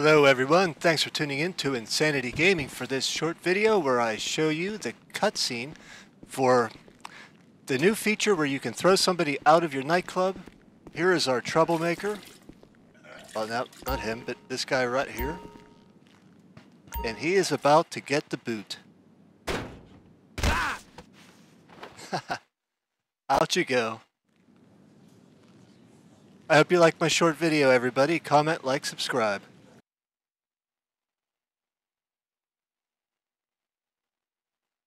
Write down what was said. Hello everyone, thanks for tuning in to Insanity Gaming for this short video where I show you the cutscene for the new feature where you can throw somebody out of your nightclub. Here is our troublemaker. Well, no, not him, but this guy right here. And he is about to get the boot. Out you go. I hope you liked my short video, everybody. Comment, like, subscribe.